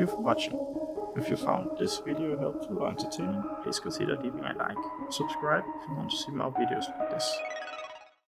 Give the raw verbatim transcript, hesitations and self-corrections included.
you for watching. If you found this video helpful or entertaining, please consider leaving a like or subscribe if you want to see more videos like this.